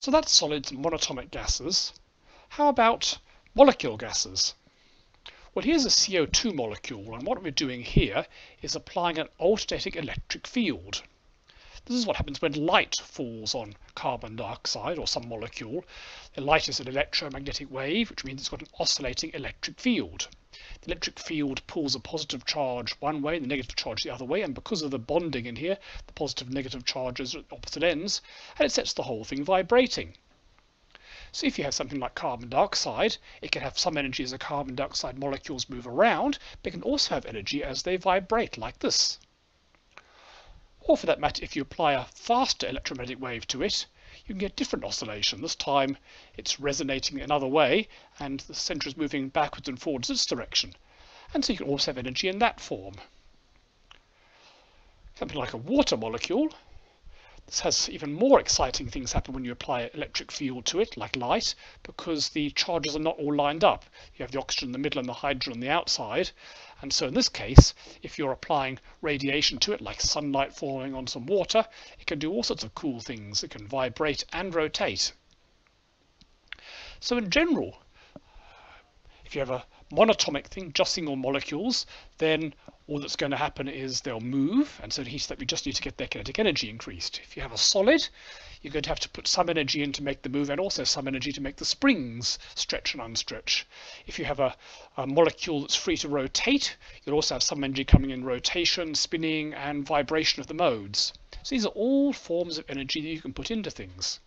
So that's solids and monatomic gases. How about molecule gases? Well, here's a CO2 molecule, and what we're doing here is applying an alternating electric field. This is what happens when light falls on carbon dioxide or some molecule. The light is an electromagnetic wave, which means it's got an oscillating electric field. The electric field pulls a positive charge one way and the negative charge the other way, and because of the bonding in here, the positive and negative charges are at opposite ends, and it sets the whole thing vibrating. So if you have something like carbon dioxide, it can have some energy as the carbon dioxide molecules move around, but it can also have energy as they vibrate like this. Or for that matter, if you apply a faster electromagnetic wave to it, you can get different oscillation. This time it's resonating another way and the centre is moving backwards and forwards in its direction. And so you can also have energy in that form. Something like a water molecule. This has even more exciting things happen when you apply an electric field to it, like light, because the charges are not all lined up. You have the oxygen in the middle and the hydrogen on the outside. And so in this case, if you're applying radiation to it, like sunlight falling on some water, it can do all sorts of cool things. It can vibrate and rotate. So in general, if you have a monatomic thing, just single molecules, then all that's going to happen is they'll move, and so to heat that we just need to get their kinetic energy increased. If you have a solid, you're going to have to put some energy in to make the move and also some energy to make the springs stretch and unstretch. If you have a molecule that's free to rotate, you'll also have some energy coming in rotation, spinning and vibration of the modes. So these are all forms of energy that you can put into things.